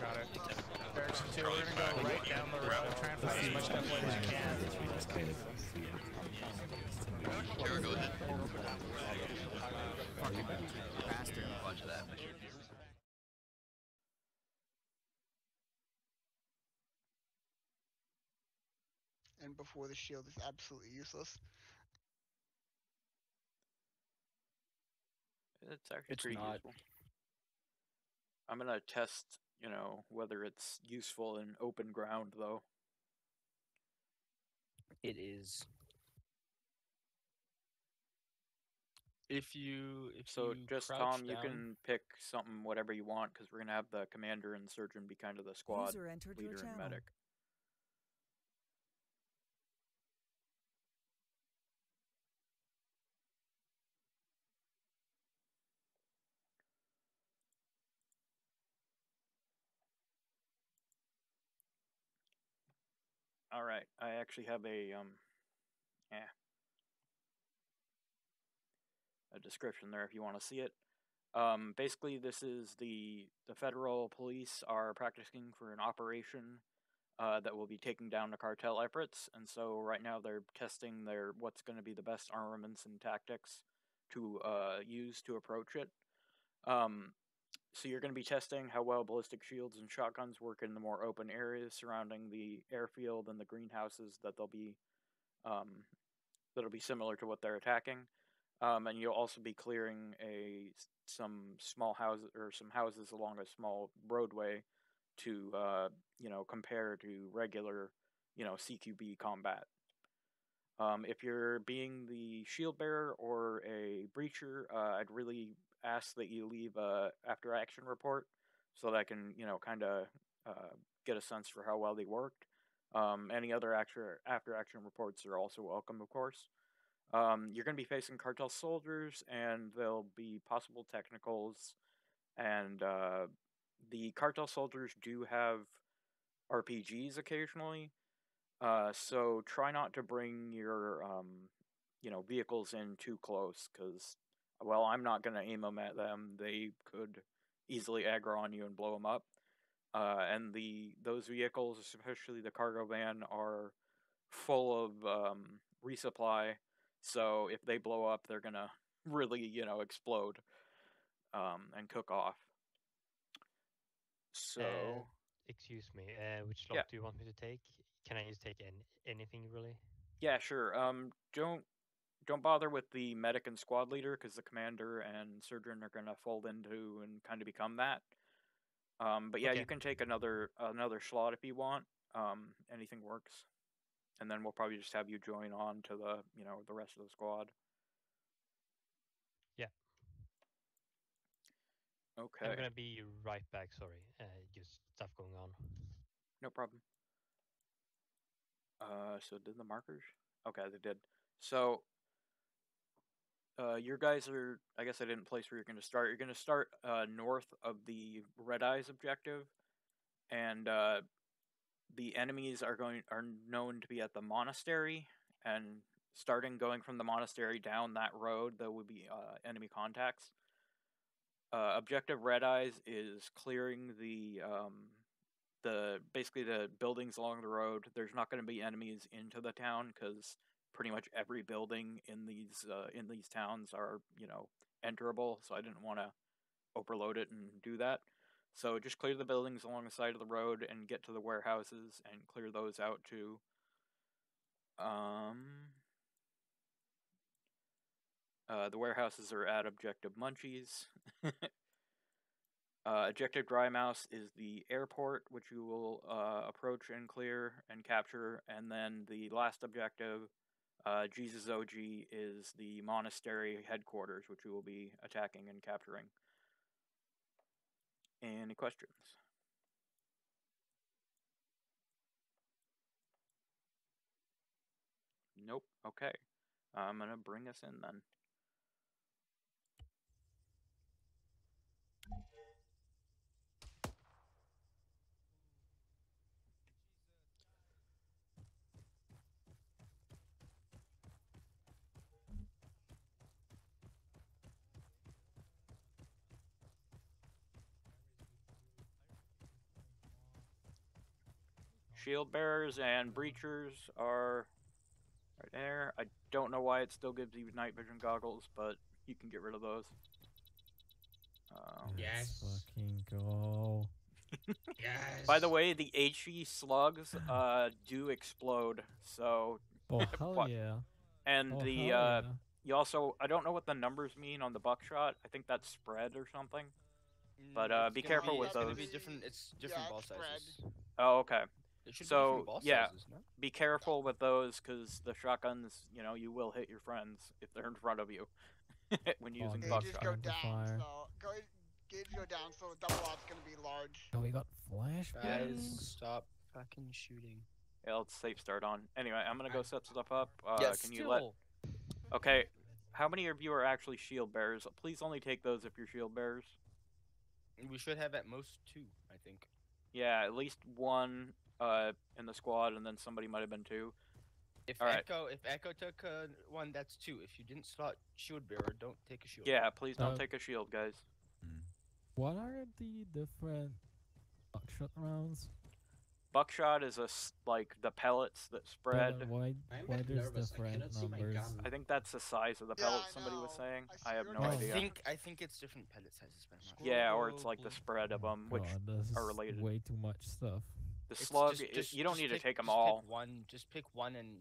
Got it. Barracks and 2, we're going to go right down the road, try and find as much stuff as you can. Kara, go ahead. Faster and watch that. And before the shield is absolutely useless. It's actually pretty useful. I'm gonna test, you know, whether it's useful in open ground, though. It is. If you Tom, down. You can pick something, whatever you want, because we're gonna have the commander and surgeon be kind of the squad leader and medic. All right, I actually have a description there if you want to see it. Basically, this is the federal police are practicing for an operation that will be taking down the cartel efforts, and so right now they're testing their what's going to be the best armaments and tactics to use to approach it. So you're going to be testing how well ballistic shields and shotguns work in the more open areas surrounding the airfield and the greenhouses that they'll be, that'll be similar to what they're attacking. And you'll also be clearing some small houses or some houses along a small roadway to, you know, compare to regular, you know, CQB combat. If you're being the shield bearer or a breacher, I'd really ask that you leave a after-action report so that I can, you know, kind of get a sense for how well they worked. Any other after-action reports are also welcome, of course. You're going to be facing cartel soldiers, and there'll be possible technicals. And the cartel soldiers do have RPGs occasionally, so try not to bring your, you know, vehicles in too close, because... well, I'm not going to aim them at them. They could easily aggro on you and blow them up. And those vehicles, especially the cargo van, are full of resupply. So if they blow up, they're going to really, you know, explode and cook off. So... excuse me, which lock do you want me to take? Can I just take anything, really? Yeah, sure. Don't bother with the medic and squad leader, because the commander and surgeon are going to fold into and kind of become that. But yeah, okay. You can take another slot if you want. Anything works, and then we'll probably just have you join on to the, you know, the rest of the squad. Yeah. Okay. I'm gonna be right back. Sorry, just stuff going on. No problem. So did the markers? Okay, they did. So. Your guys are, I guess I didn't place where you're going to start. You're going to start north of the Red Eyes objective, and the enemies are known to be at the monastery, and going from the monastery down that road, there will be enemy contacts. Objective Red Eyes is clearing basically the buildings along the road. There's not going to be enemies into the town, because pretty much every building in these towns are, you know, enterable, so I didn't want to overload it and do that. So just clear the buildings along the side of the road and get to the warehouses and clear those out too. The warehouses are at Objective Munchies. Objective Dry Mouse is the airport, which you will approach and clear and capture, and then the last objective, Jesus OG, is the monastery headquarters, which we will be attacking and capturing. Any questions? Nope. Okay. I'm going to bring us in then. Shield bearers and breachers are right there. I don't know why it still gives you night vision goggles, but you can get rid of those. Yes. Let's fucking go. Yes. By the way, the HE slugs do explode, so... Oh, hell yeah. And oh, the... Yeah. You also... I don't know what the numbers mean on the buckshot. I think that's spread or something. But be careful with those. It's going to be different, yeah, ball sizes. Oh, okay. So, yeah, sizes, no? Be careful with those, because the shotguns, you know, you will hit your friends if they're in front of you when using buckshot. Just go down, so... Gauge go down, so the double op's going to be large. Oh, we got flashbangs? Guys, stop fucking shooting. Yeah, let's safe start on. Anyway, I'm going to go set stuff up. Yes, can you let... Okay, how many of you are actually shield bearers? Please only take those if you're shield bearers. We should have at most two, I think. Yeah, at least one in the squad, and then somebody might have been two. If Echo took one, that's two. If you didn't slot shield bearer, don't take a shield. Yeah, please don't take a shield, guys. What are the different buckshot rounds? Buckshot is like the pellets that spread. Why there's different numbers? I think that's the size of the pellets. Somebody was saying. I have no idea. I think it's different pellet sizes. Yeah, or it's like the spread of them, which are related. Way too much stuff. The slug. You don't need to take them all. Just pick one and.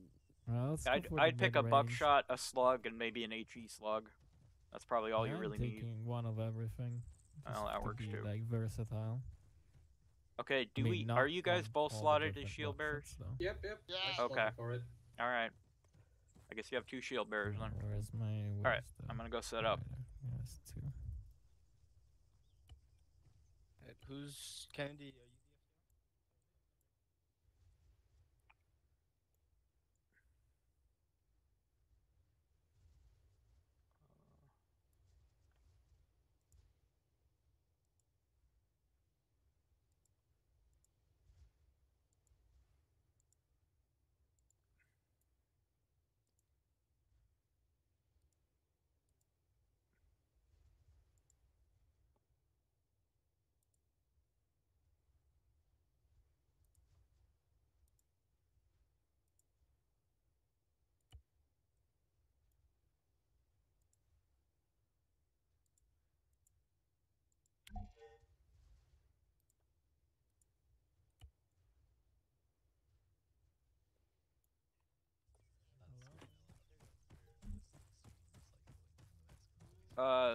I'd pick a buckshot, a slug, and maybe an HE slug. That's probably all you really need. Taking one of everything. Well, that works too. Like versatile. Okay, do we? Are you guys both slotted as shield bearers? Yep, yep. Yeah. Okay. All right. I guess you have two shield bearers then. Where's my? All right. I'm gonna go set up. Yes, two. Who's Candy? Are you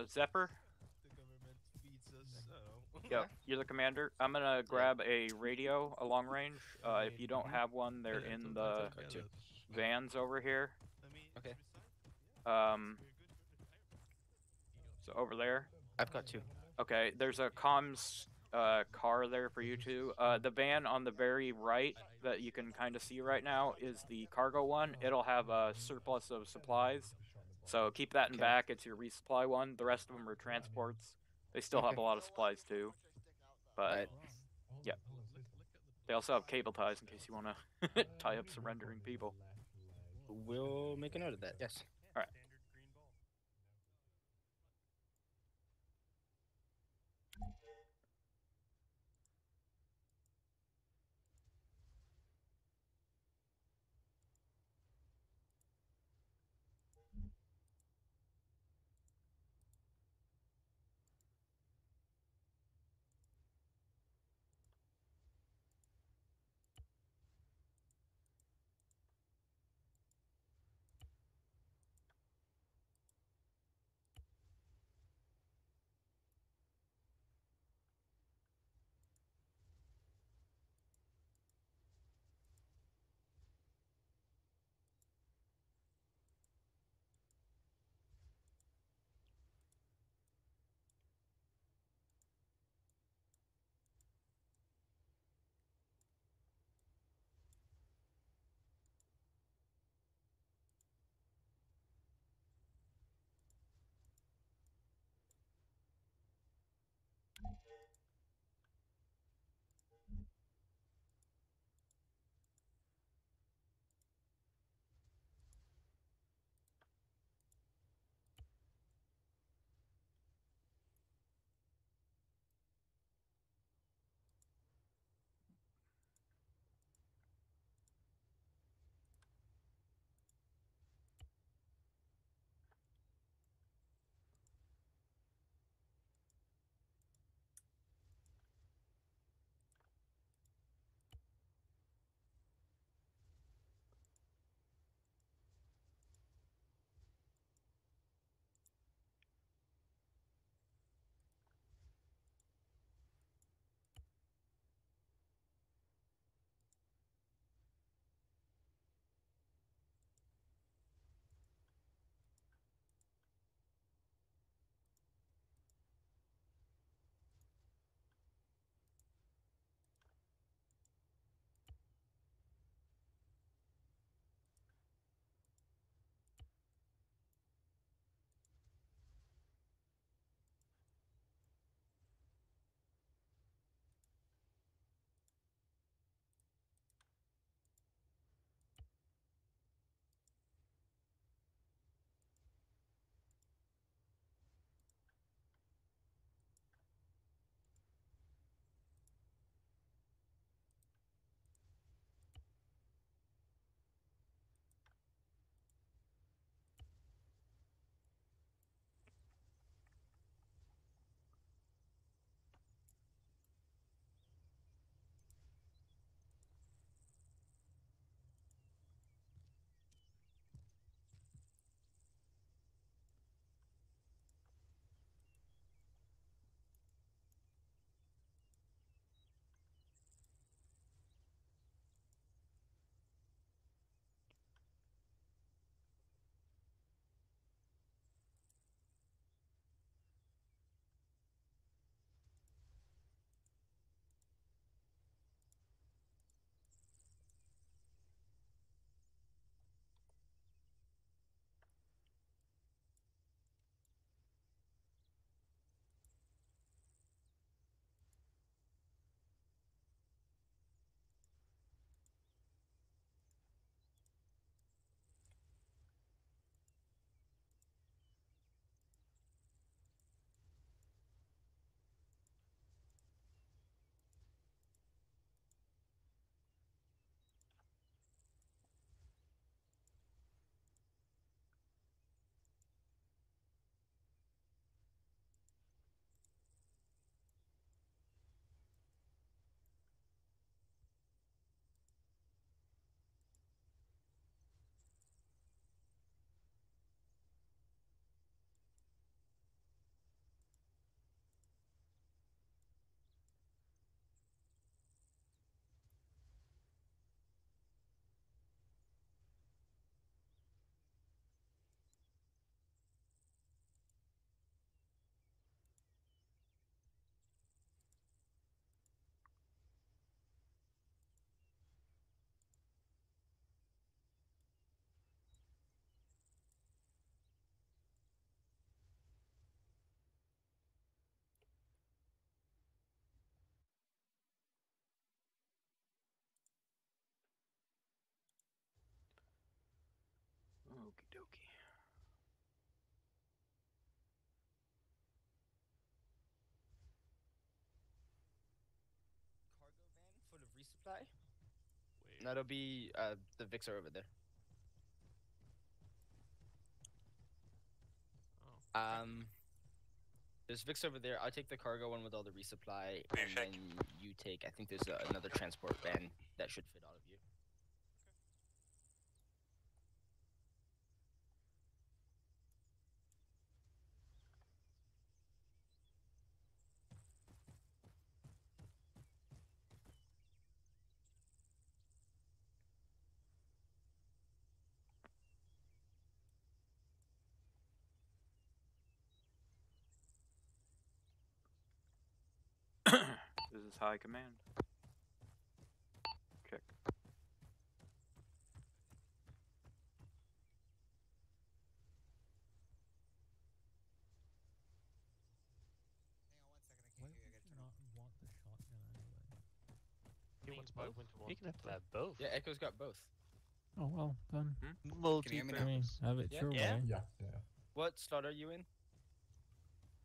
Zephyr? The government feeds us, so... Yep, you're the commander. I'm gonna grab a radio, a long range. If you don't have one, they're in the vans over here. Okay. So over there. I've got two. Okay, there's a comms car there for you two. The van on the very right that you can kind of see right now is the cargo one. It'll have a surplus of supplies. So keep that in back. It's your resupply one. The rest of them are transports. They still have a lot of supplies too. But, yeah. They also have cable ties in case you want to tie up surrendering people. We'll make a note of that, yes. All right. Sorry? Wait. That'll be the Vixar over there. Oh. There's Vix over there. I'll take the cargo one with all the resupply, and then you take. I think there's another transport van that should fit all of you. This is high command. Check. Hang on 1 second, I can't hear you. I gotta turn off. He wants both. He can have that both. Yeah, Echo's got both. Oh, well, done. Hmm? Have it your way. Yeah. What slot are you in?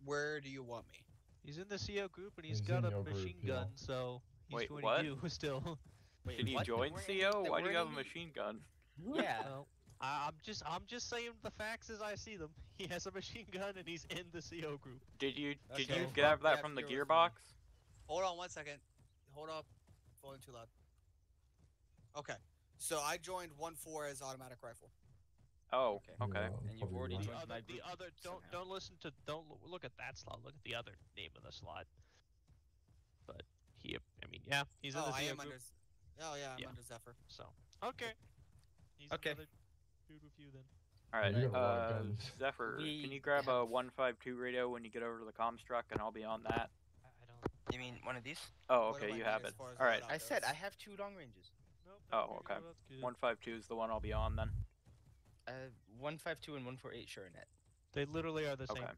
Where do you want me? He's in the CO group and he's got a machine gun, so he's joining you still. Wait, did he join CO? Why do you have a machine gun? Yeah. Well, I'm just saying the facts as I see them. He has a machine gun and he's in the CO group. Did you grab that from the gearbox? Hold on 1 second. Hold up. Falling too loud. Okay. So I joined 1-4 as automatic rifle. Oh, okay. And you've already joined the other. Don't listen to. Don't look at that slot. Look at the other name of the slot. But he, I mean, yeah, he's in the same group. Oh yeah, I'm under Zephyr. So okay. He's another dude with you then. All right, Zephyr, can you grab a 152 radio when you get over to the comms truck, and I'll be on that. I don't. You mean one of these? Oh, okay, you have it. All right. I said I have 2 long ranges. Oh, okay. 152 is the one I'll be on then. 152 and 148 sure net. They literally are the same. Okay.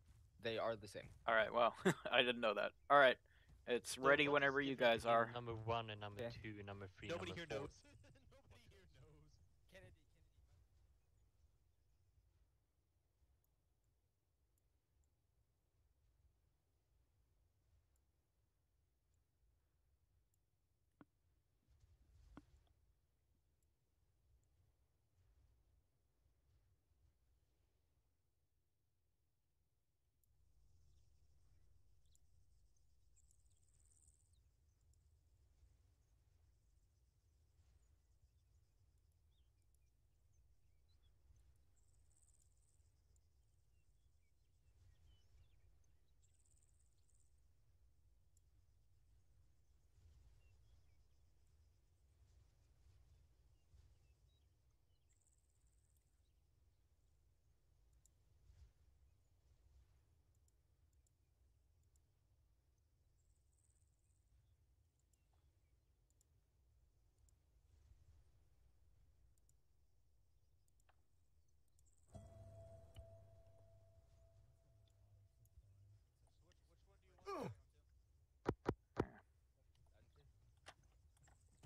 They are the same. All right. Well, I didn't know that. All right. It's ready whenever you guys are. Number 1 and number 2 and number 3. Nobody here knows. Nobody here knows. Kennedy.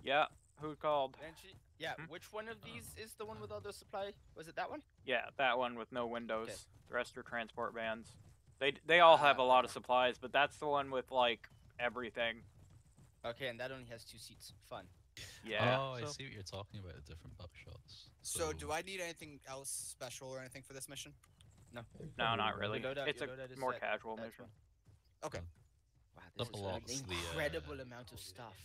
Yeah, who called? Benji? Yeah, which one of these is the one with all the supply? Was it that one? Yeah, that one with no windows. Okay. The rest are transport vans. They all have a lot of supplies, but that's the one with, like, everything. Okay, and that only has 2 seats. Fun. Yeah. Oh, I see what you're talking about, the different buck shots. So do I need anything else special or anything for this mission? No. No, not really. It's a more casual mission. Okay. Wow, this is an incredible amount of stuff.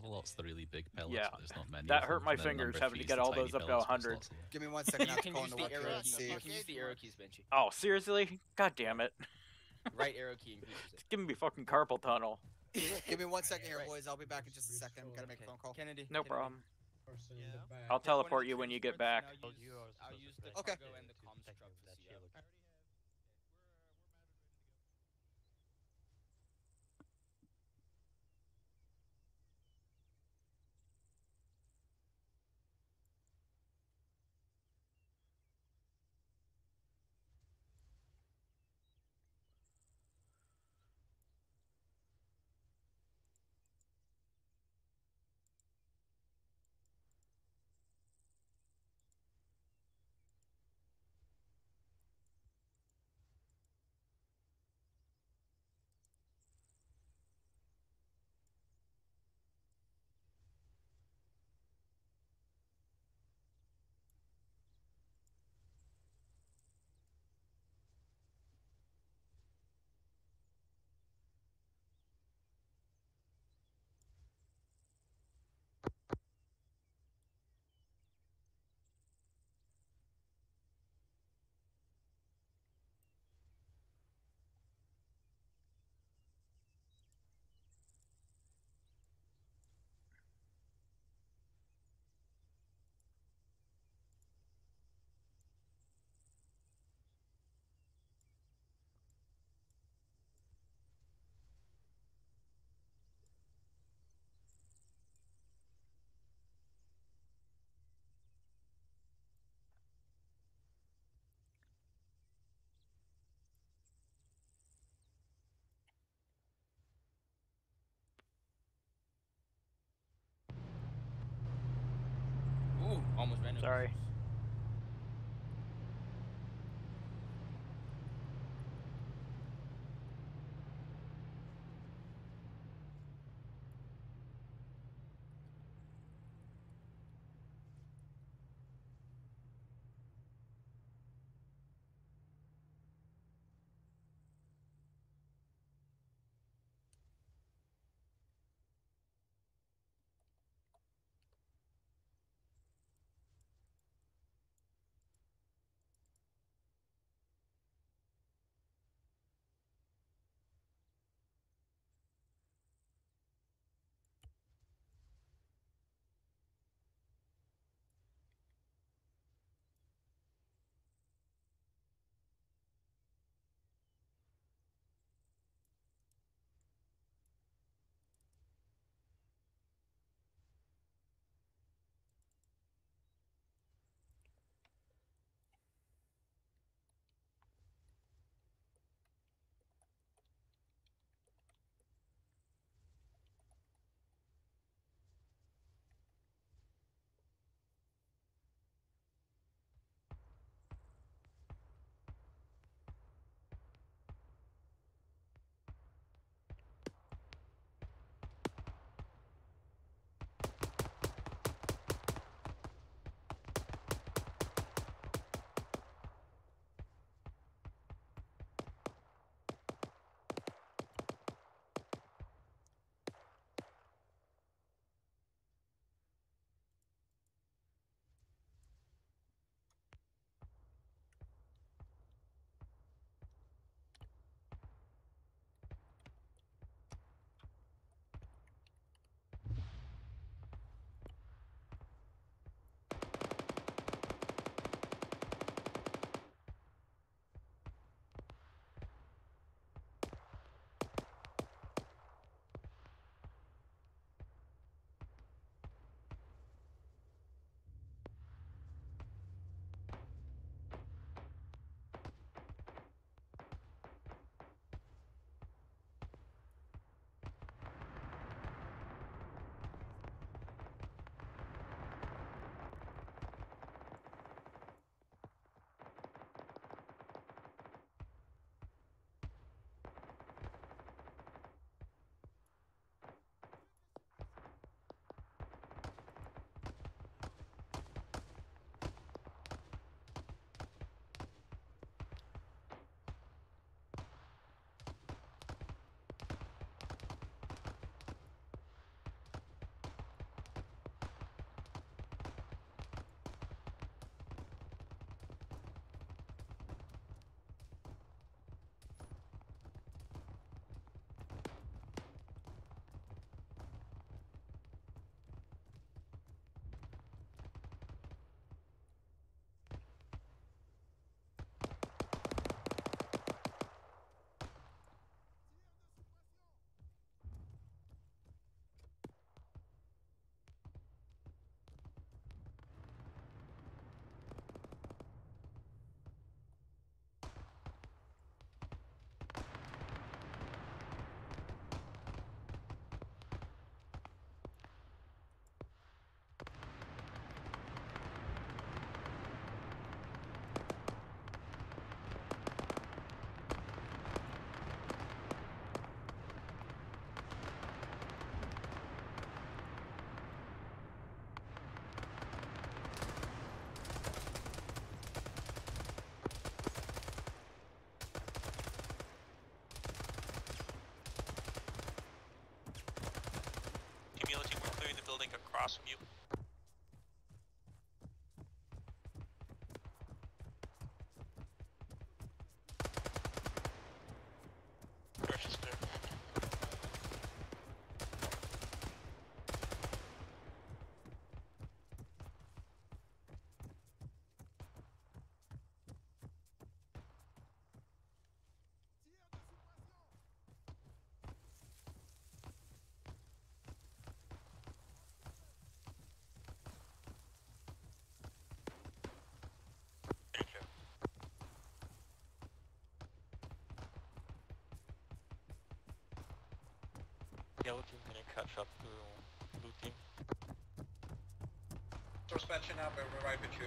Lots the really big pellets, yeah. There's not many. That hurt my fingers having to get all those up to 100. Give me 1 second. You can use the arrow keys. Benji. Oh, seriously? God damn it. Right arrow key. It's giving me fucking carpal tunnel. Give me 1 second here, boys. I'll be back in just a second. Gotta make a phone call. Kennedy. No problem. Yeah. I'll teleport you when you get back. I'll use the cargo and the comms truck for that. Sorry. We're clearing the building across from you. Yellow team's gonna catch up to blue team. Suspension up and we're right with you.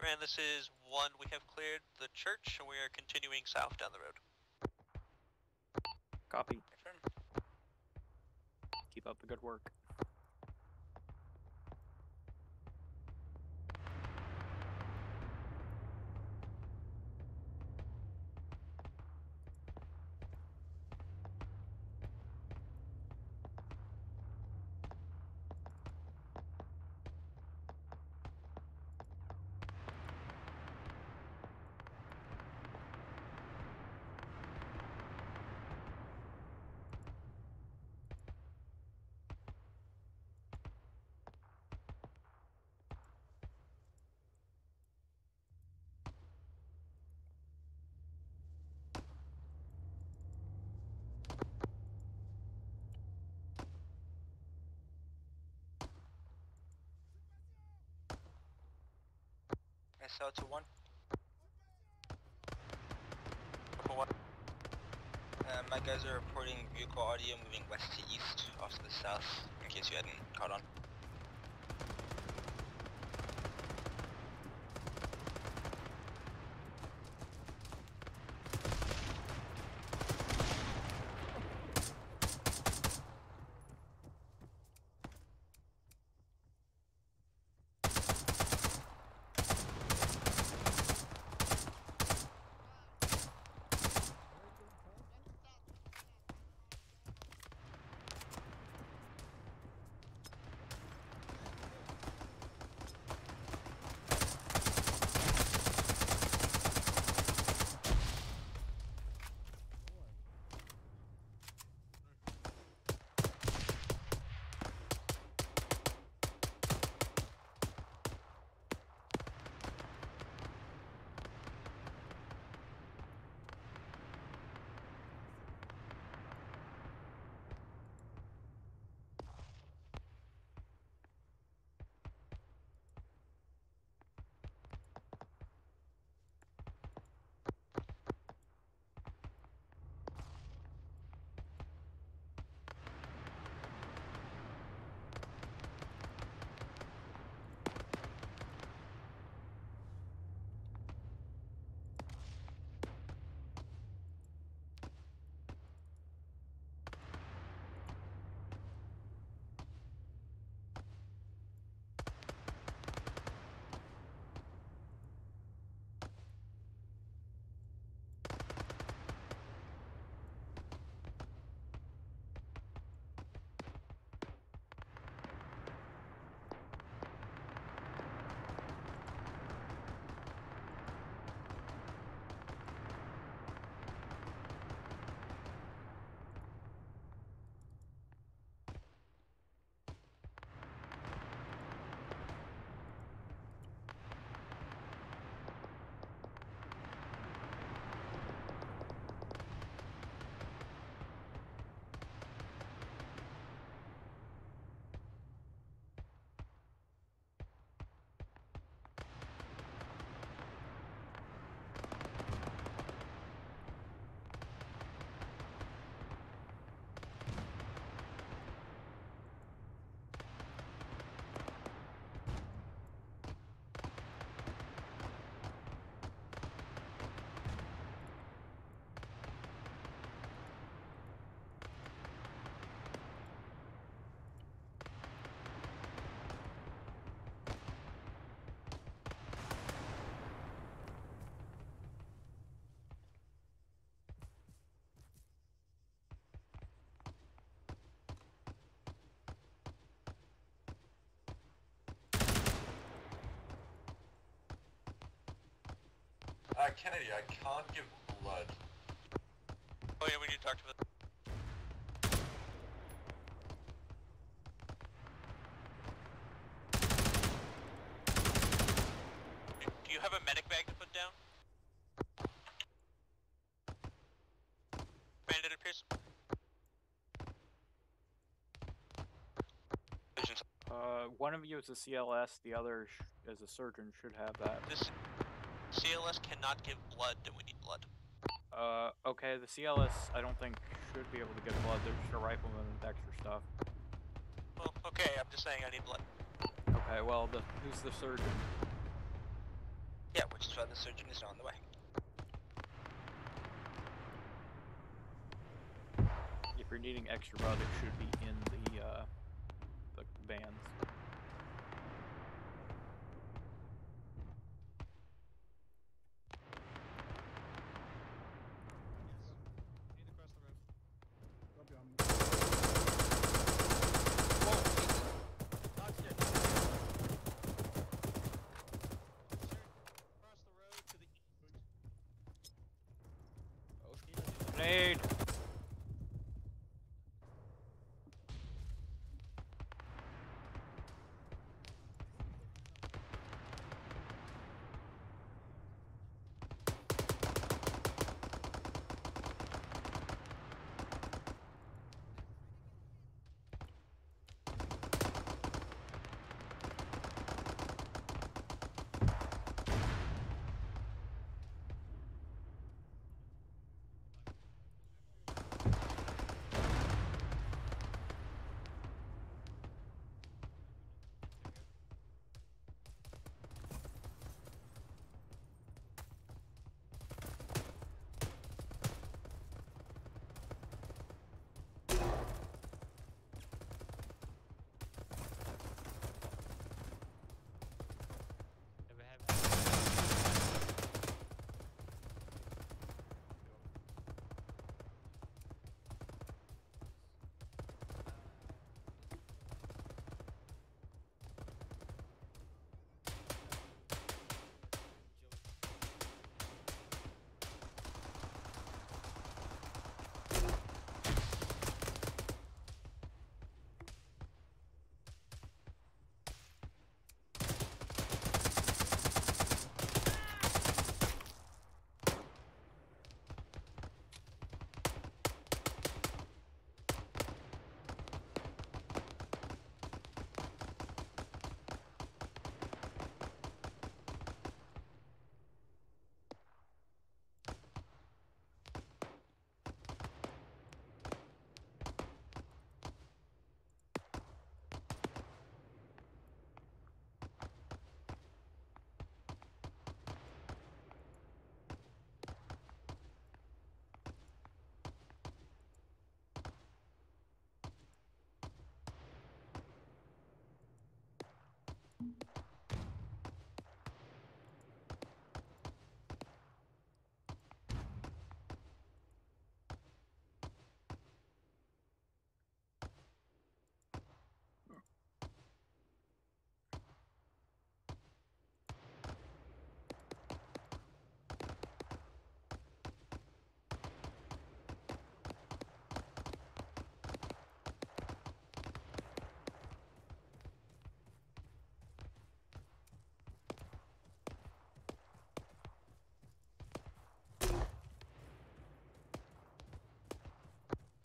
Command, this is 1. We have cleared the church and we are continuing south down the road. Copy. Confirm. Keep up the good work. SL to 1. For 1. My guys are reporting vehicle audio moving west to east, off to the south, in case you hadn't caught on. Kennedy, I can't give blood. Oh yeah, we need to talk to the... Do you have a medic bag to put down? Bandit appears. One of you is a CLS, the other is a surgeon, should have that. This CLS cannot give blood, and we need blood. Okay, the CLS, I don't think, should be able to get blood. They're just a rifleman and extra stuff. Well, okay, I'm just saying I need blood. Okay, well, who's the surgeon? Yeah, which is why the surgeon is on the way. If you're needing extra blood, it should be in the vans.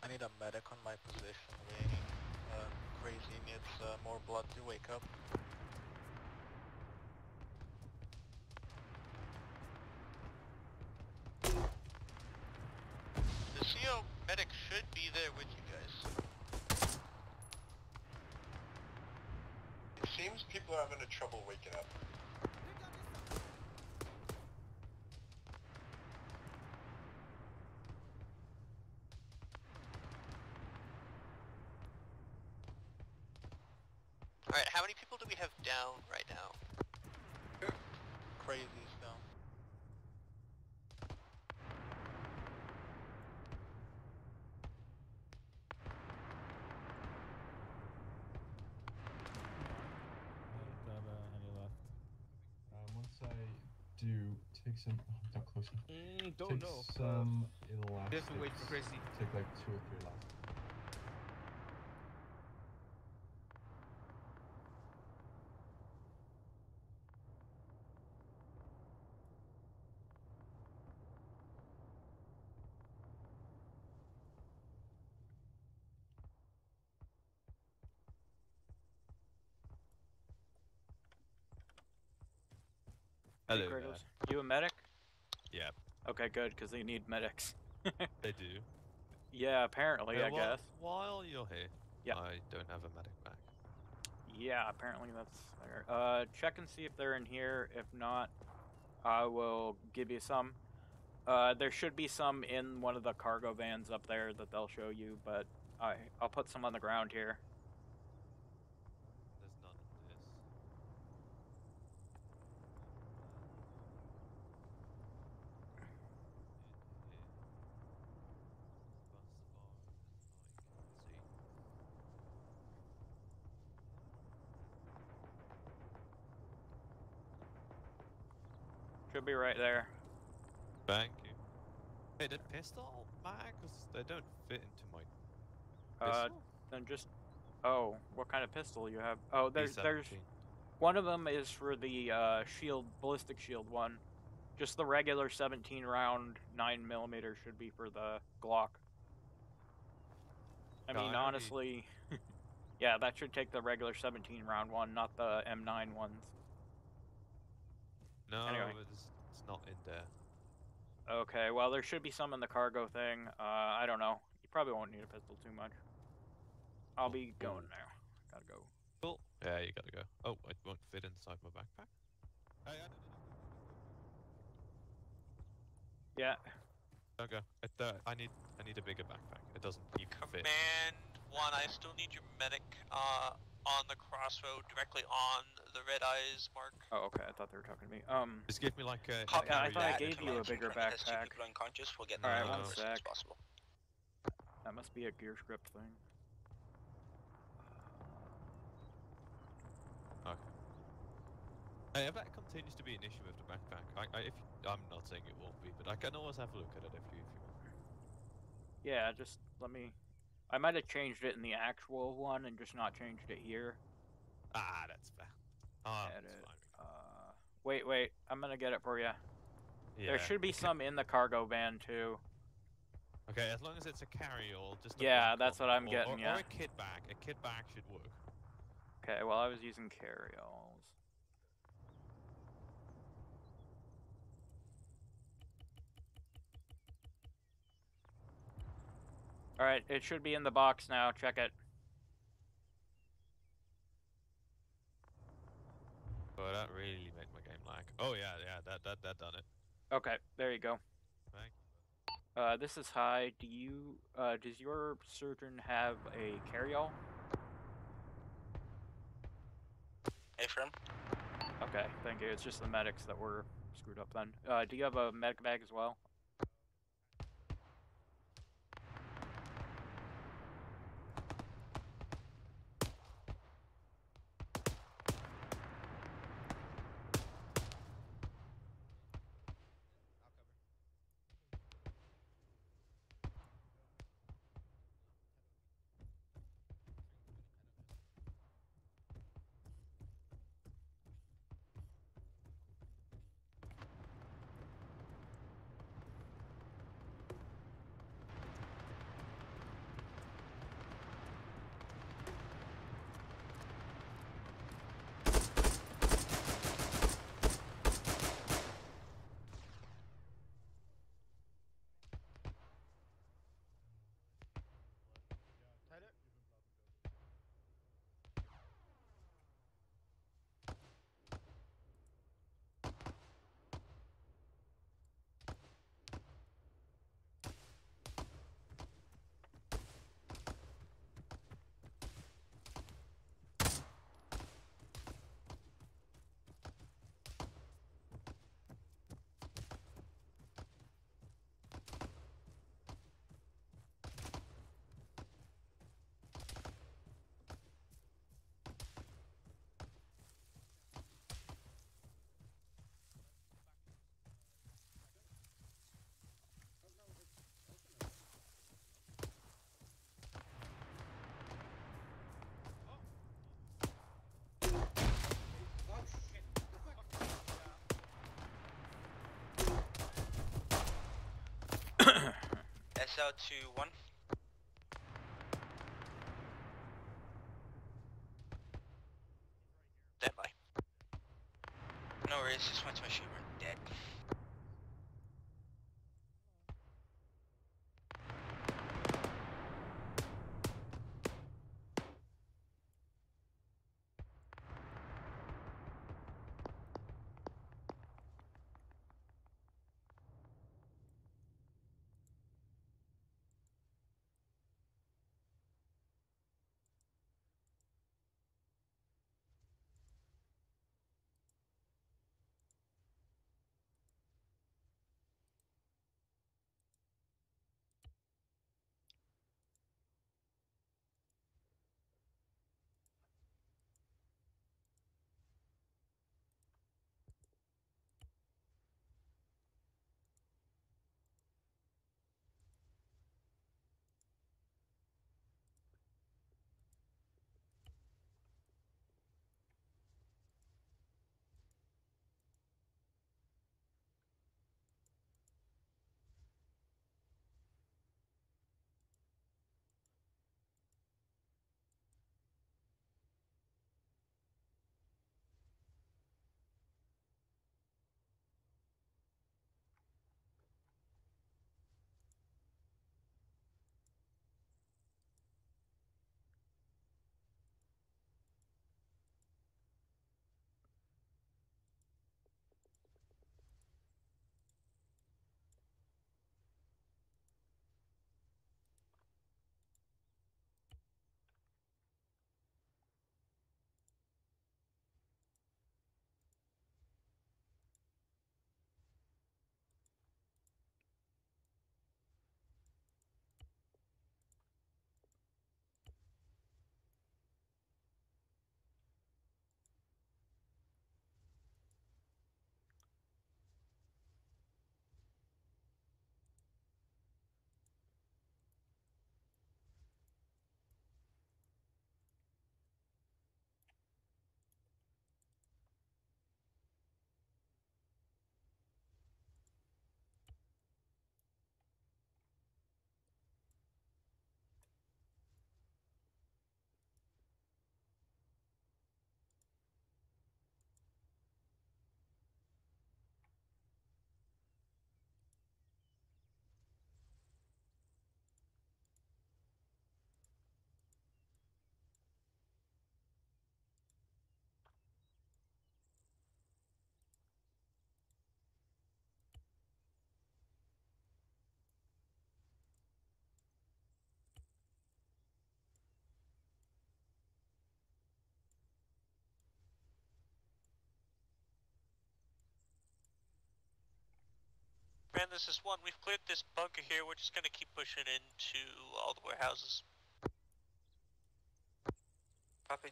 I need a medic on my position, Rainey. Crazy needs more blood to wake up. The CO medic should be there with you guys. It seems people are having trouble waking up. Alright, how many people do we have down right now? Sure. Crazy's down. How many left? Once I do Take some. Oh, not close enough. Don't know. Take some elastics. Just wait for Chrissy. Take like 2 or 3 elastics. Hello, you a medic? Yeah. Okay, good, because they need medics. They do. Yeah, apparently, I guess. While you're here, yeah. I don't have a medic back. Yeah, apparently that's there. Check and see if they're in here. If not, I will give you some. There should be some in one of the cargo vans up there that they'll show you, but I'll put some on the ground here. Should be right there. Thank you. Wait, a pistol, Mac? Because they don't fit into my pistol? Then just... Oh, what kind of pistol you have? Oh, there's... One of them is for the shield, ballistic shield one. Just the regular 17-round 9mm should be for the Glock. I mean, honestly... Yeah, that should take the regular 17-round one, not the M9 ones. No, anyway. It's not in there. Okay, well, there should be some in the cargo thing. I don't know. You probably won't need a pistol too much. I'll be going now. Gotta go. Cool. Yeah, you gotta go. Oh, it won't fit inside my backpack. Oh, yeah. Okay. I need a bigger backpack. It doesn't even fit. Command 1, I still need your medic on the crossroad, directly on the red eyes mark. Oh, okay. I thought they were talking to me. Just give me like a... Yeah, I thought I gave you a bigger backpack. We'll get Alright, one sec. That must be a gear script thing. Okay. Hey, if that continues to be an issue with the backpack, I'm not saying it won't be, but I can always have a look at it if you want. Yeah, just let me... I might have changed it in the actual one and just not changed it here. Ah, that's bad. Oh, that's fine. Wait, I'm gonna get it for you. Yeah. There should be some in the cargo van too. Okay, as long as it's a carry-all, just a Or a kit bag. A kit bag should work. Okay, well I was using carry-alls. Alright, it should be in the box now. Check it. Oh, that really made my game lag. Oh, yeah, that done it. Okay, there you go. Thank you. This is high. Do you, does your surgeon have a carry-all? Affirm. Okay, thank you. It's just the medics that were screwed up then. Do you have a medic bag as well? SL21. Dead by. No worries, just went to my shooter. Dead. Man, this is one. We've cleared this bunker here. We're just gonna keep pushing into all the warehouses. Copy.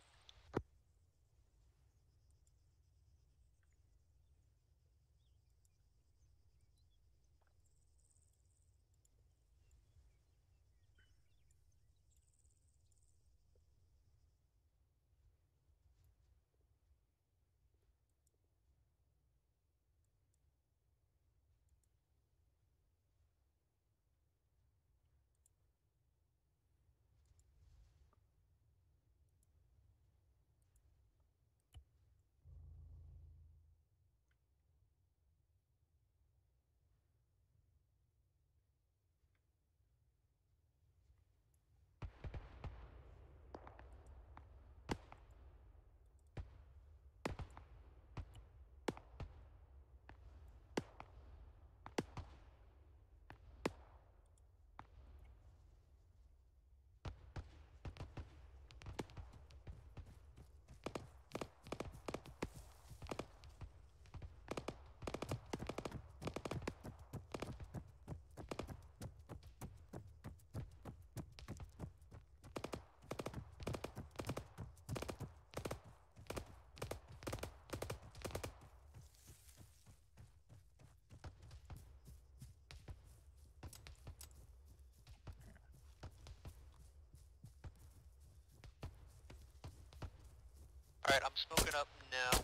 Alright, I'm smoking up now.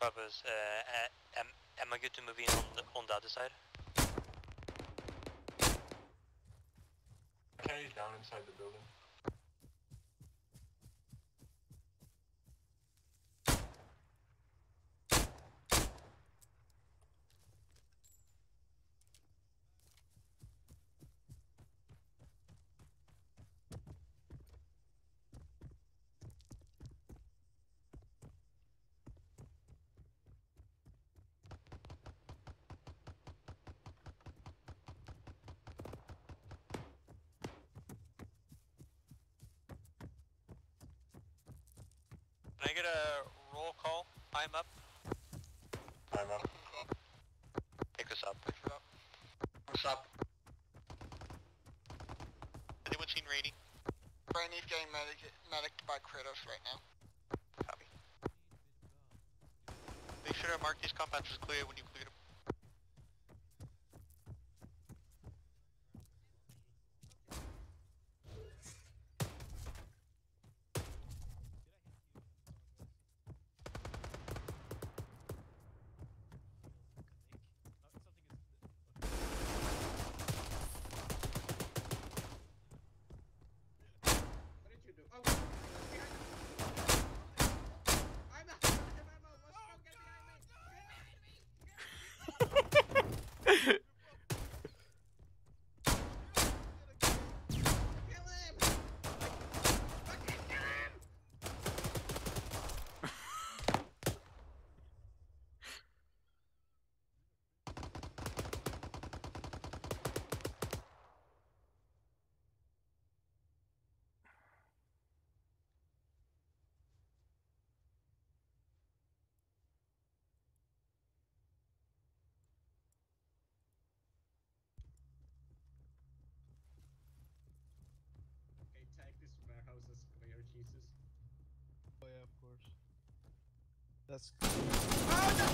Purpose, am I good to move in on the other side? Okay, down inside the building. Can I get a roll call? I'm up. I'm up. Pick us up. What's up? Anyone seen Rainey? Rainey's getting mediced by Kratos right now. Copy. Make sure to mark these compounds as clear when you clear them. This warehouse is clear, Jesus. Oh yeah, of course. That's cool. Oh, no!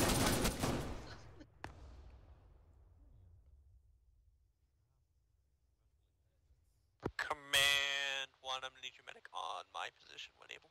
Command 1, I'm gonna need you medic on my position when able.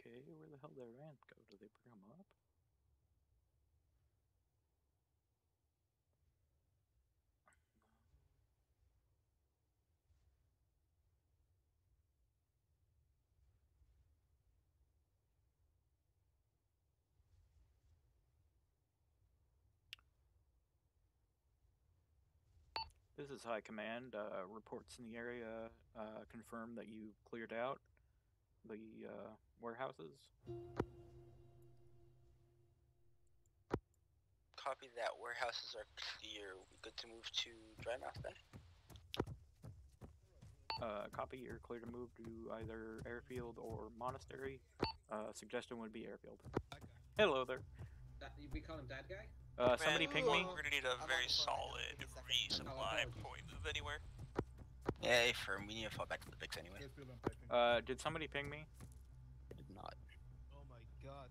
Okay, where the hell did their ramp go? Did they bring them up? This is High Command. Reports in the area confirm that you cleared out the warehouses. Copy that. Warehouses are clear. We good to move to Drymouth then? Copy. You're clear to move to either airfield or monastery. Suggestion would be airfield. Hello there. We call him that guy? Somebody ping me. We're gonna need a very solid resupply point. Move anywhere. Yeah, firm. We need to fall back to the picks anyway. Did somebody ping me? I did not. Oh my god.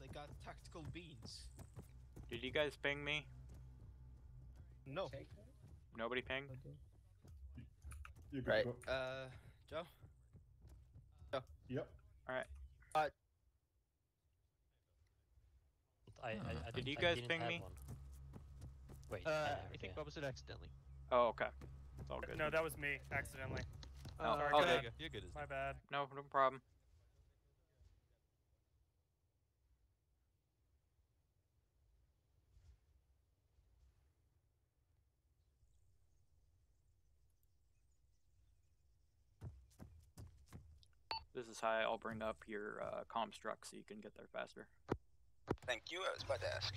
They got tactical beans. Did you guys ping me? No. Nobody pinged? Okay. You right. Go. Joe? Joe? Yep. Alright. I did you guys ping me? One. Wait. I think Bob said accidentally. Oh, okay. It's all good. No, that was me, accidentally. Oh, sorry, okay. You're good. My bad. No problem. This is high. I'll bring up your construct so you can get there faster. Thank you. I was about to ask.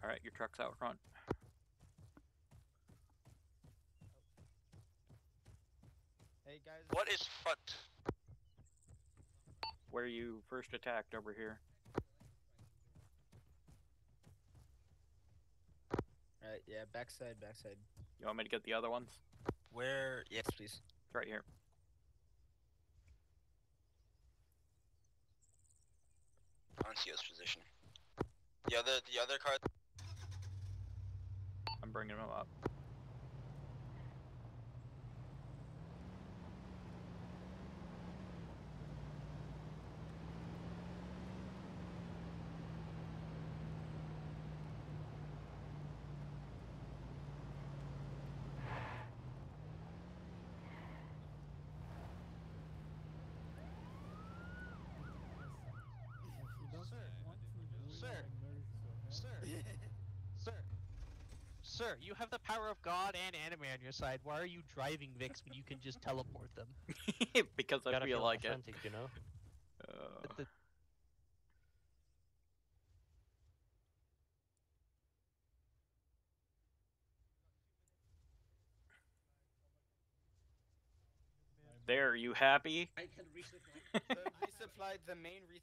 Alright, your truck's out front. Hey guys. What is front? Where you first attacked over here. Alright, yeah, backside, backside. You want me to get the other ones? Where? Yes, please. It's right here. On CO's position. The other car. I'm bringing them up. Sir, you have the power of God and anime on your side. Why are you driving Vix when you can just teleport them? Because I feel like it. You know? There, you happy? I can resupply. The main resupply.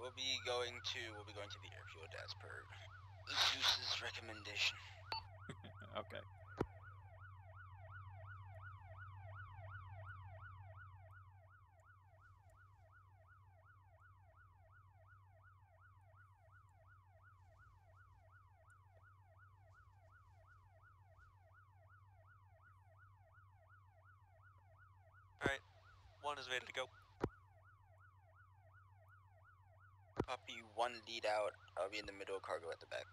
We'll be going to the airfield as per Zeus's recommendation. Okay. on his way to go. Copy, one lead out. I'll be in the middle of cargo at the back.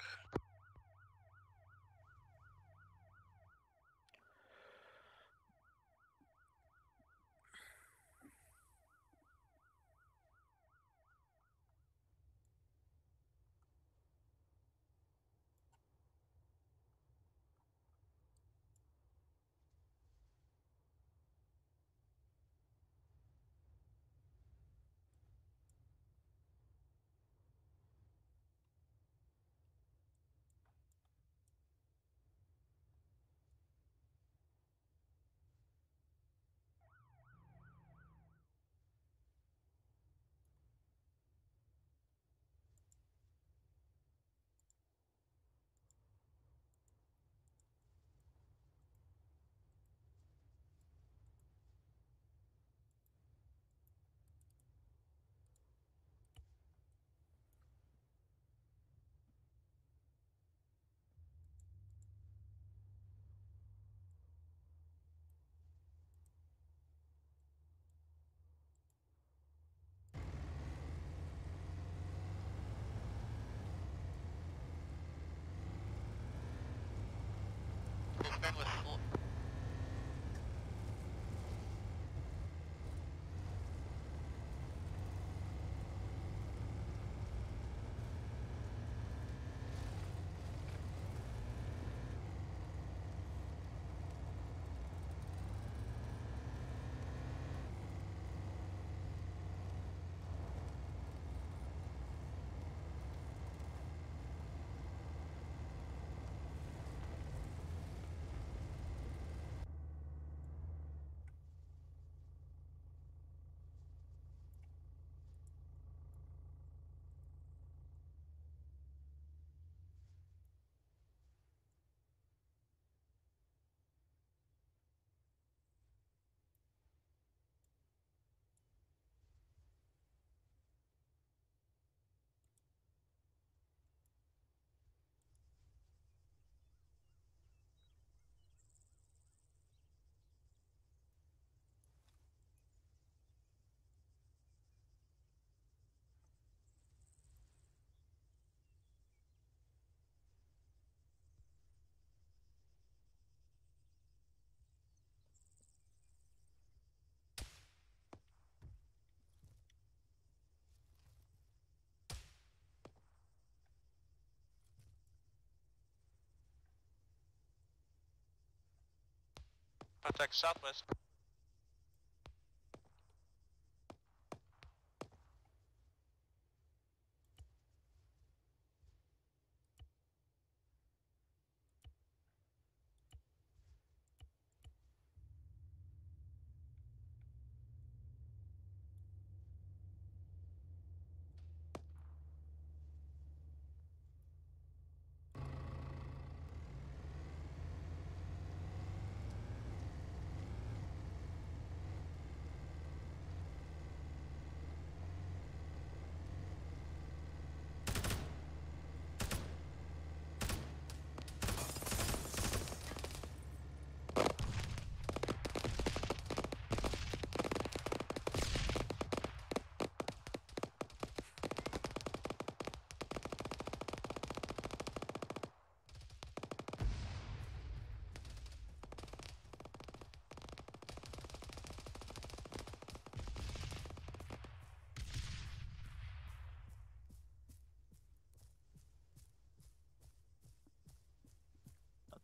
Contact southwest.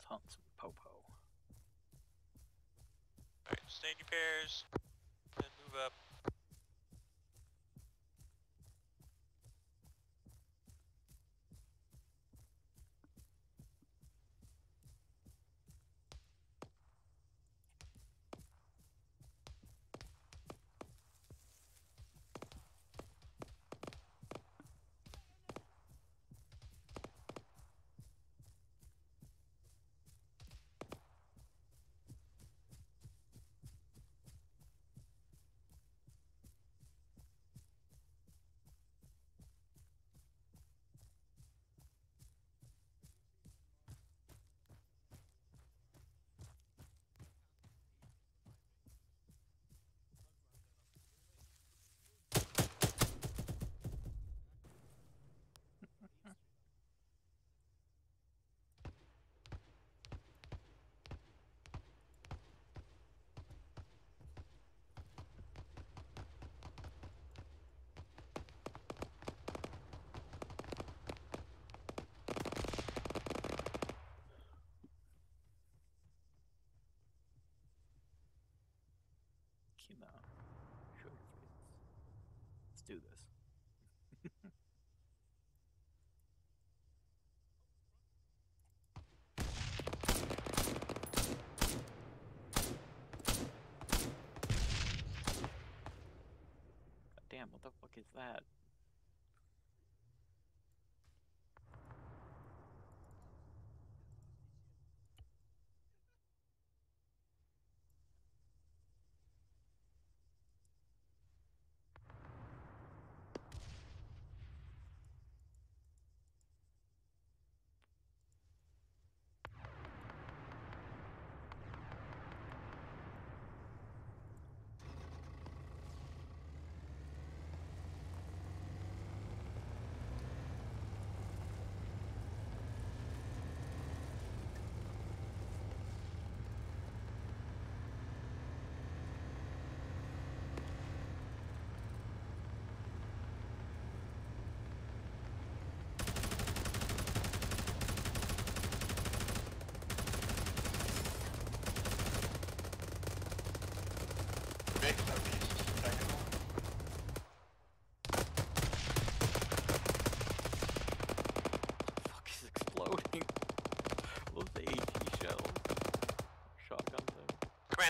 Hunts with Popo. Alright, stay in your pairs and move up. do this. Damn, what the fuck is that?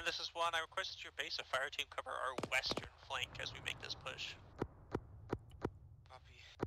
This is one. I requested your base, a fire team cover our western flank as we make this push. Copy.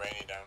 Rainey down.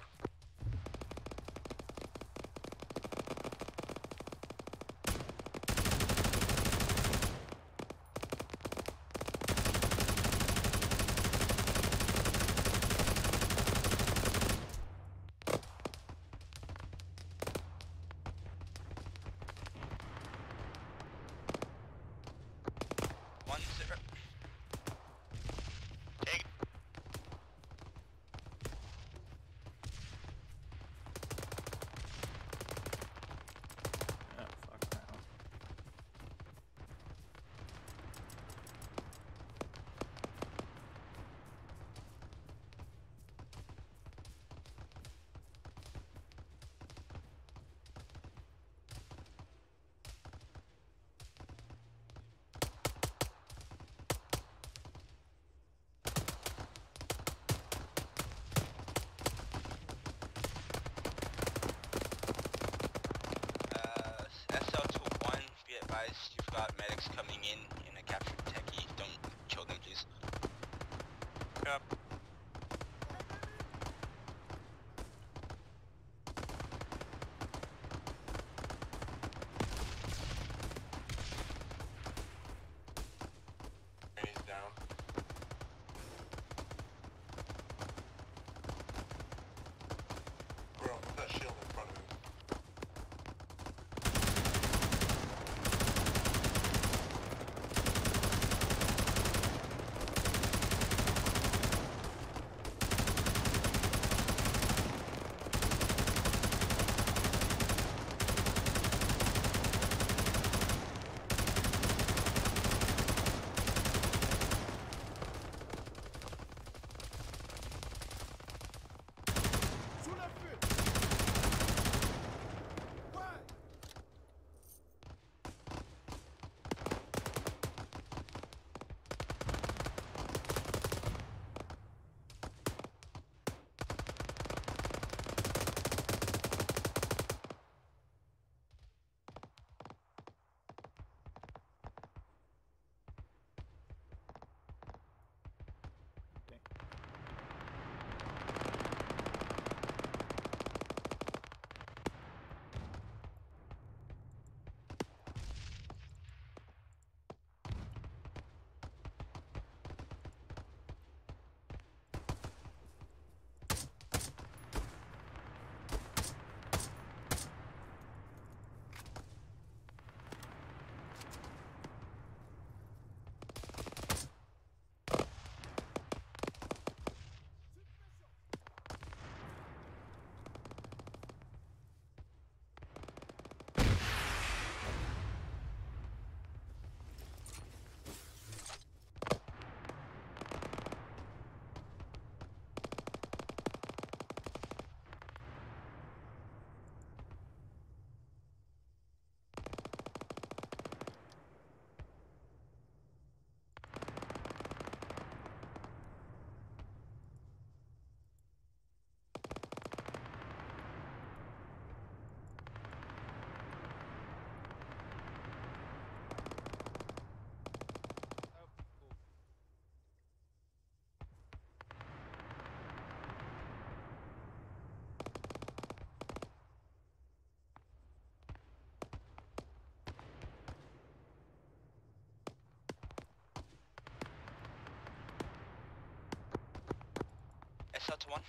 out to one.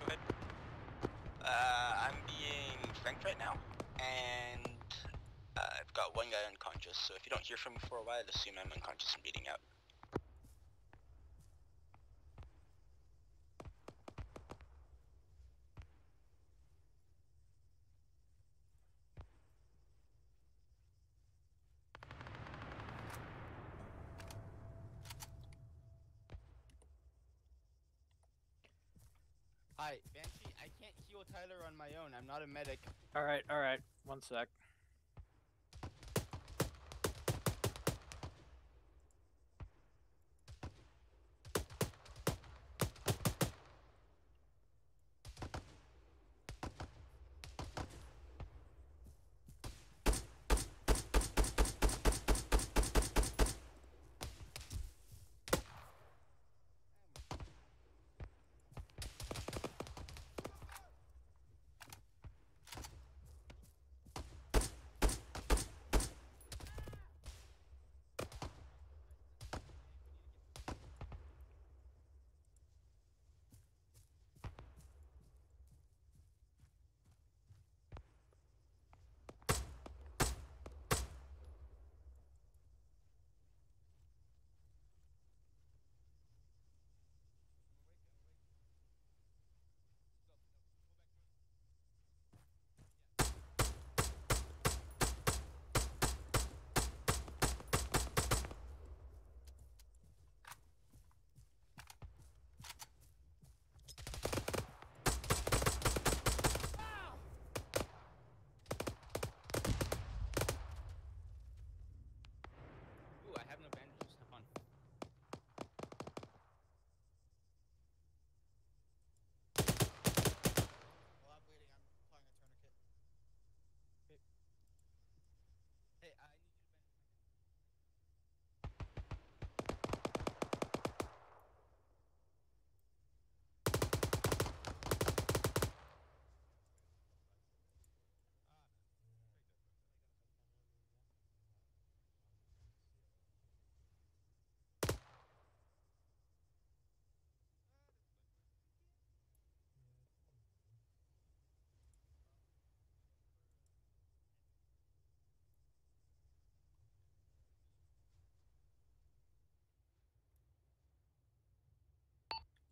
Go ahead. I'm being franked right now, and I've got one guy unconscious, so if you don't hear from me for a while, I'd assume I'm unconscious and bleeding out. Hi, Banshee, I can't heal Tyler on my own. I'm not a medic. Alright. One sec.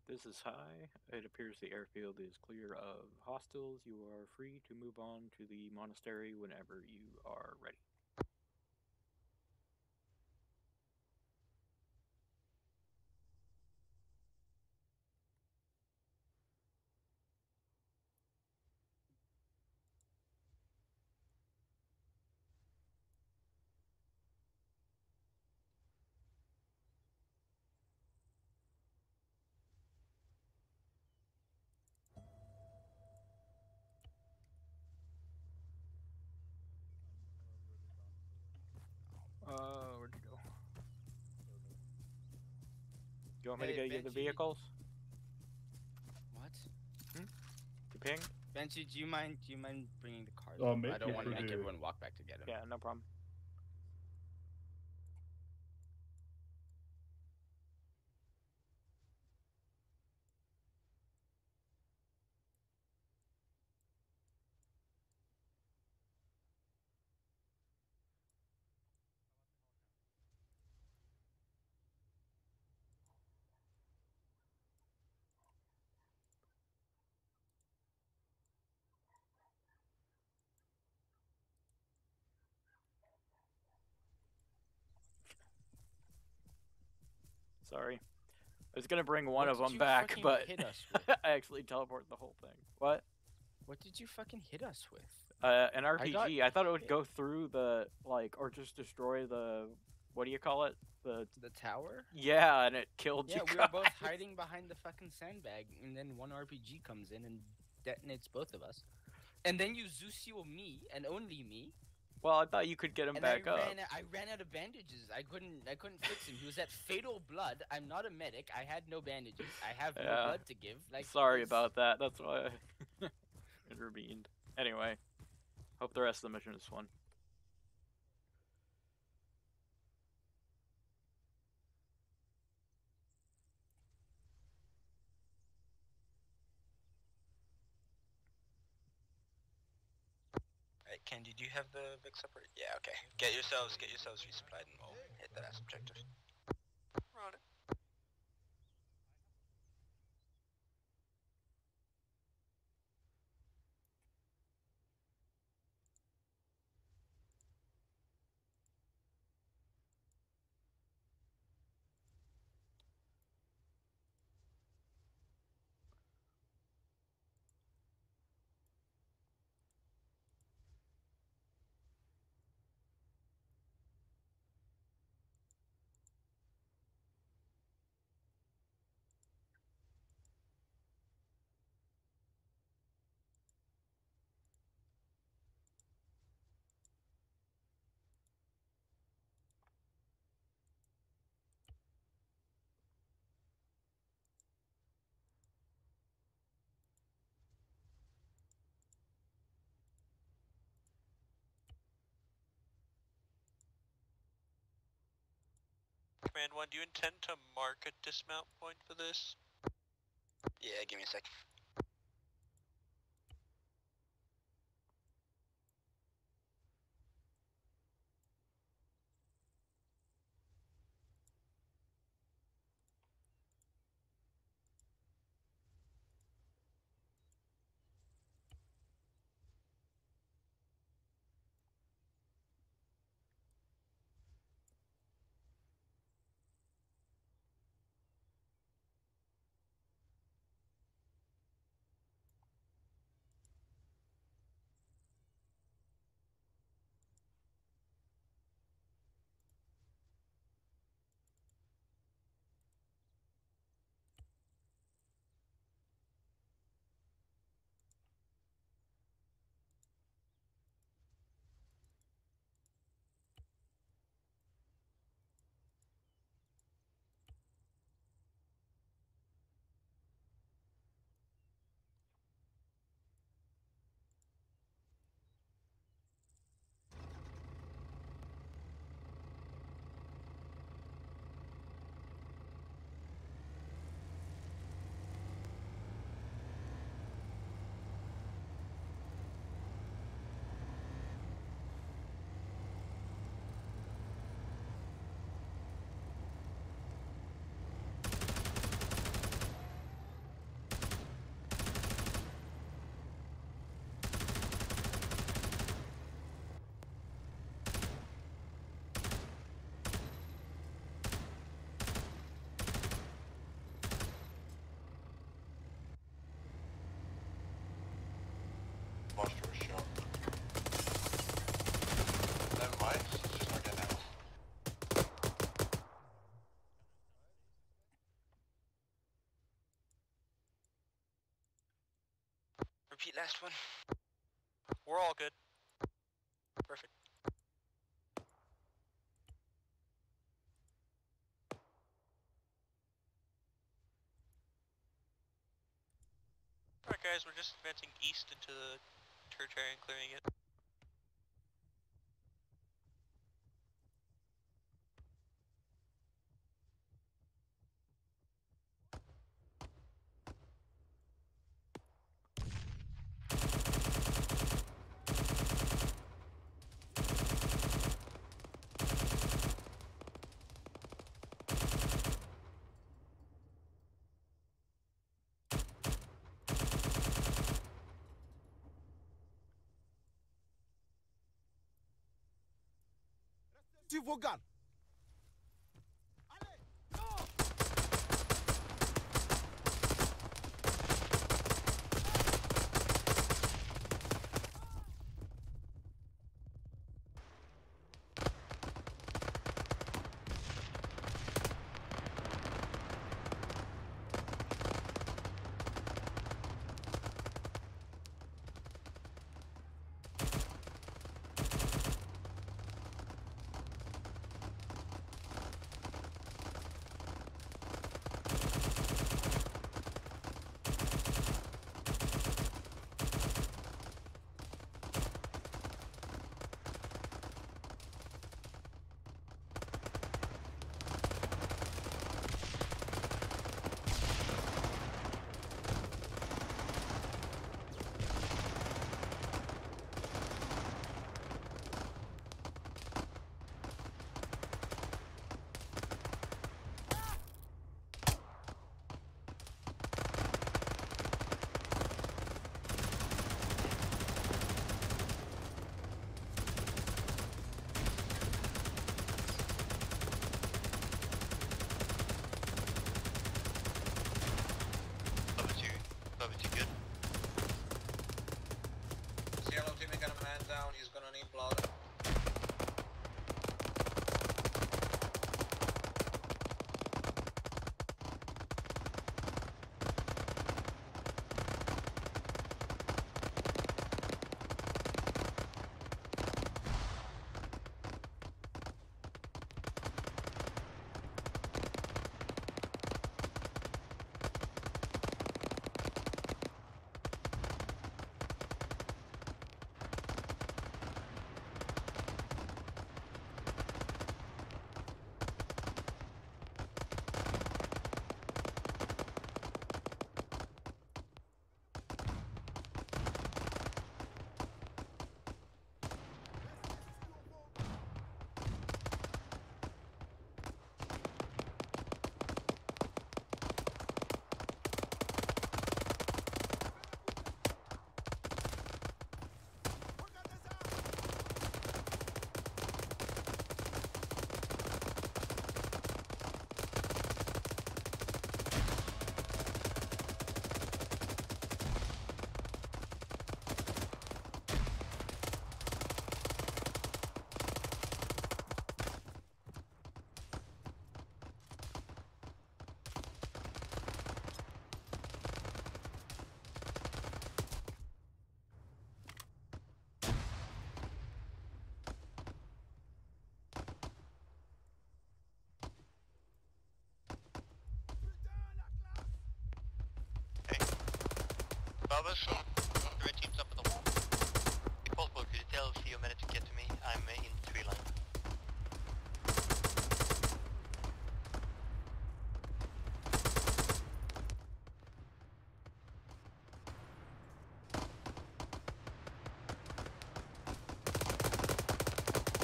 This is high. It appears the airfield is clear of hostiles. You are free to move on to the monastery whenever you are ready. Where'd you go? You want me to go get the vehicles? What? Hmm? You pinged? Benji, do you mind bringing the car? Oh, I don't want to make everyone walk back to get him. Yeah, no problem. Sorry. I was going to bring one of them back, but I actually teleported the whole thing. What? What did you fucking hit us with? An RPG. I thought it would go through the, like, or just destroy the, what do you call it? The tower? Yeah, and it killed you guys. Yeah, we were both hiding behind the fucking sandbag, and then one RPG comes in and detonates both of us. And then you Zeus heal me, and only me. Well, I thought you could get him back up. I ran out of bandages. I couldn't fix him. He was at fatal blood. I'm not a medic. I had no bandages. I have no blood to give. Like, sorry about that. That's why I intervened. Anyway, hope the rest of the mission is fun. Candy, do you have the big separate? Yeah, okay. Get yourselves resupplied and we'll hit that ass objective. Roger. Command 1, do you intend to mark a dismount point for this? Yeah, give me a sec. Last one. We're all good. Perfect. Alright guys, we're just advancing east into the church area and clearing it. Steve Wogan. Copy, too good. Yellow team, we got a man down, he's gonna need blood. Three teams up at the wall. If possible, could you tell CEO Manager to get to me? I'm in the tree line.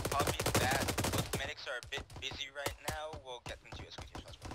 Copy that. Both medics are a bit busy right now. We'll get them to you as quickly as possible.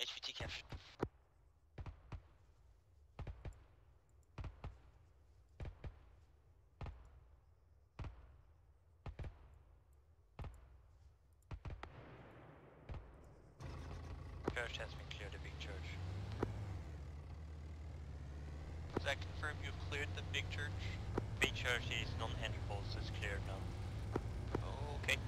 HPT capture. Church has been cleared, the big church. Does that confirm you've cleared the big church? Big church is non-handable, so it's cleared now. Okay.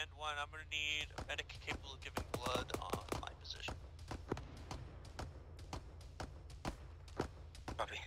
And one, I'm gonna need a medic capable of giving blood on my position. Copy.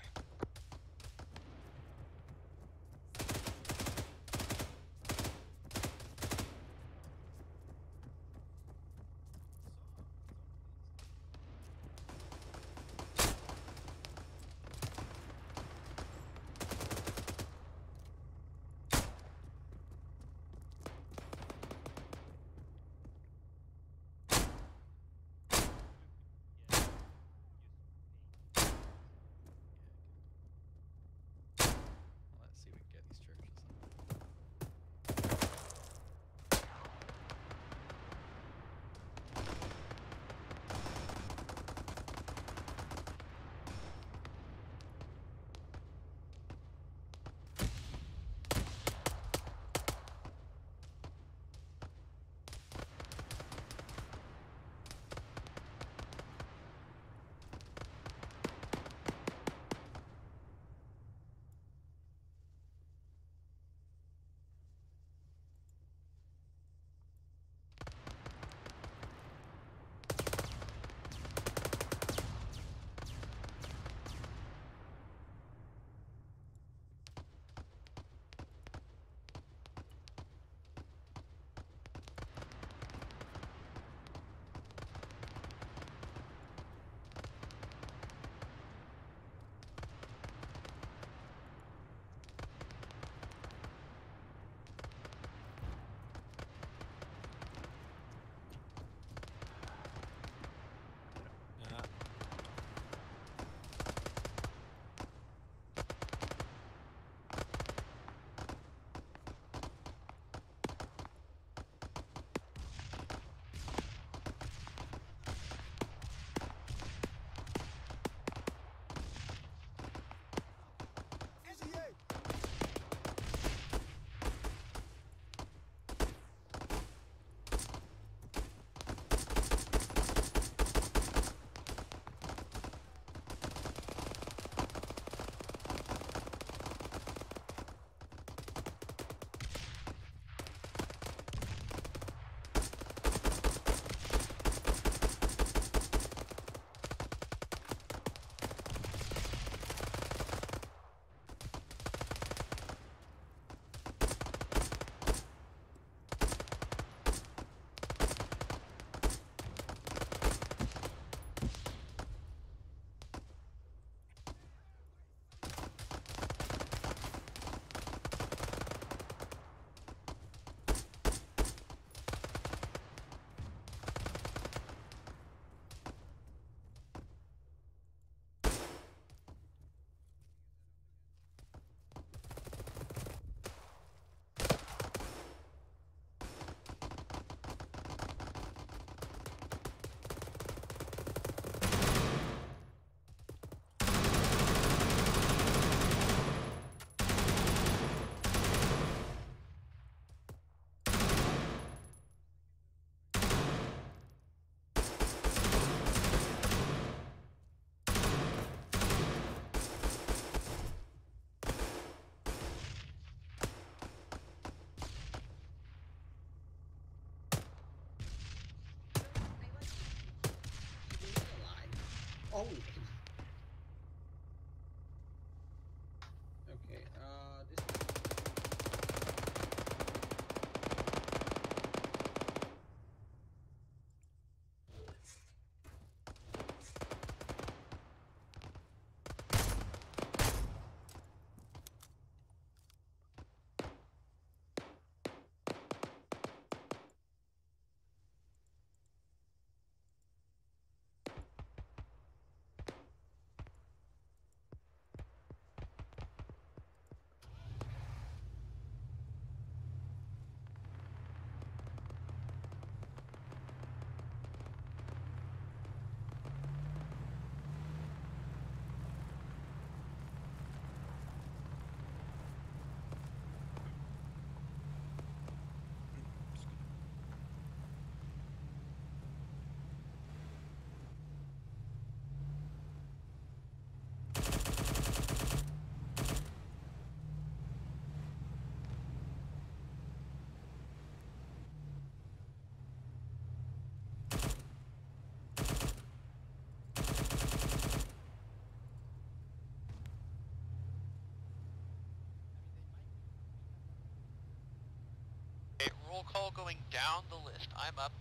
Okay, roll call going down the list. I'm up.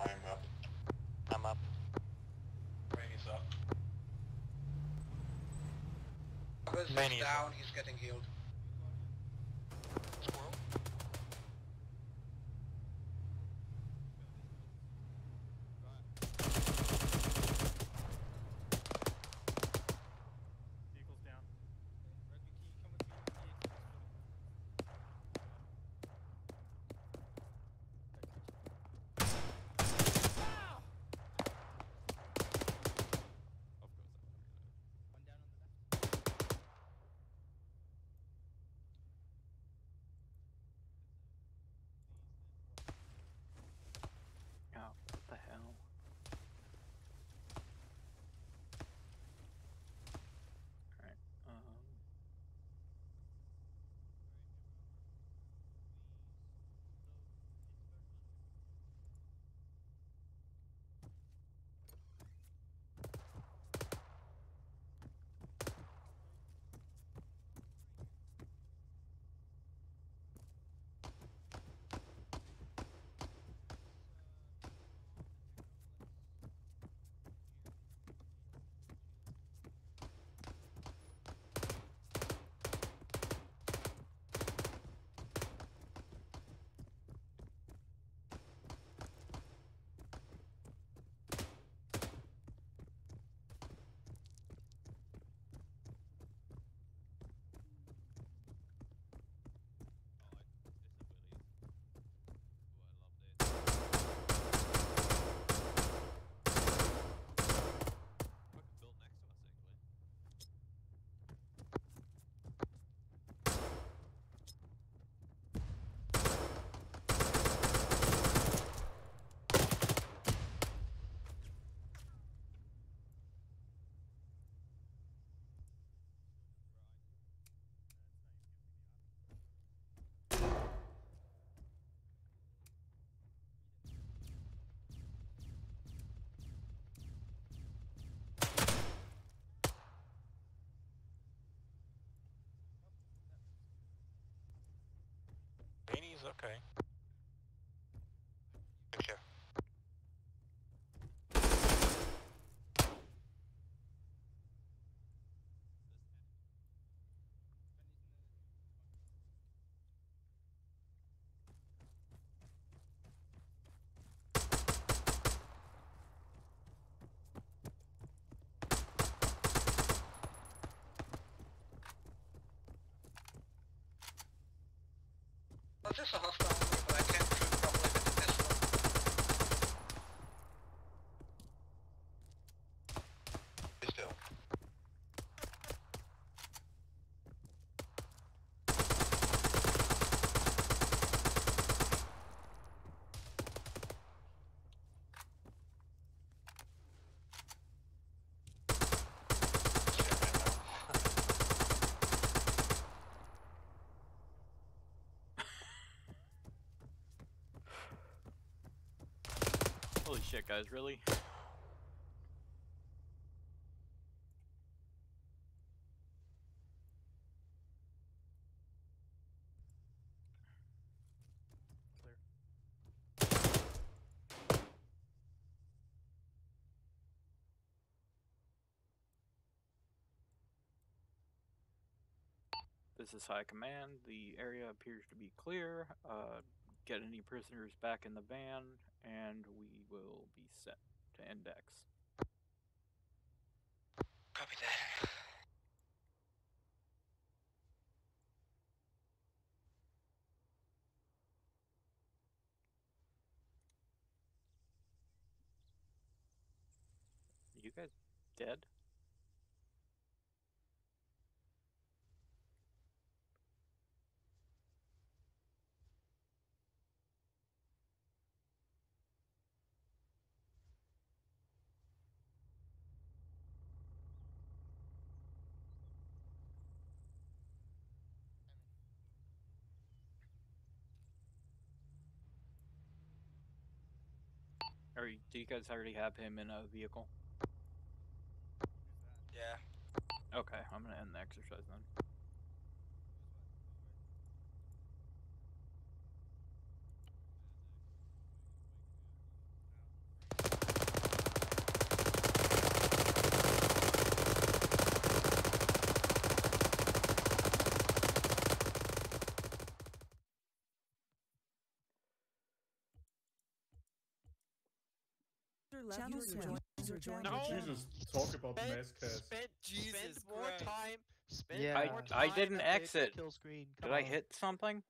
I'm up. I'm up. Rainey's up. Chris is down, he's getting healed. Squirrel. Vehicle's down. Oh, what the hell? Alright, Rainey's okay. Sure. Well, this is a hostile one, but I can't shoot properly with this one. Stay still. Holy shit, guys, really? Clear. This is high command. The area appears to be clear. Get any prisoners back in the van, and we will be set to index. Copy that. Are you guys dead? Or do you guys already have him in a vehicle? Yeah. Okay, I'm gonna end the exercise then. Jesus, talk about the mass cast. Spent more time. Yeah, I didn't exit. Did I hit something?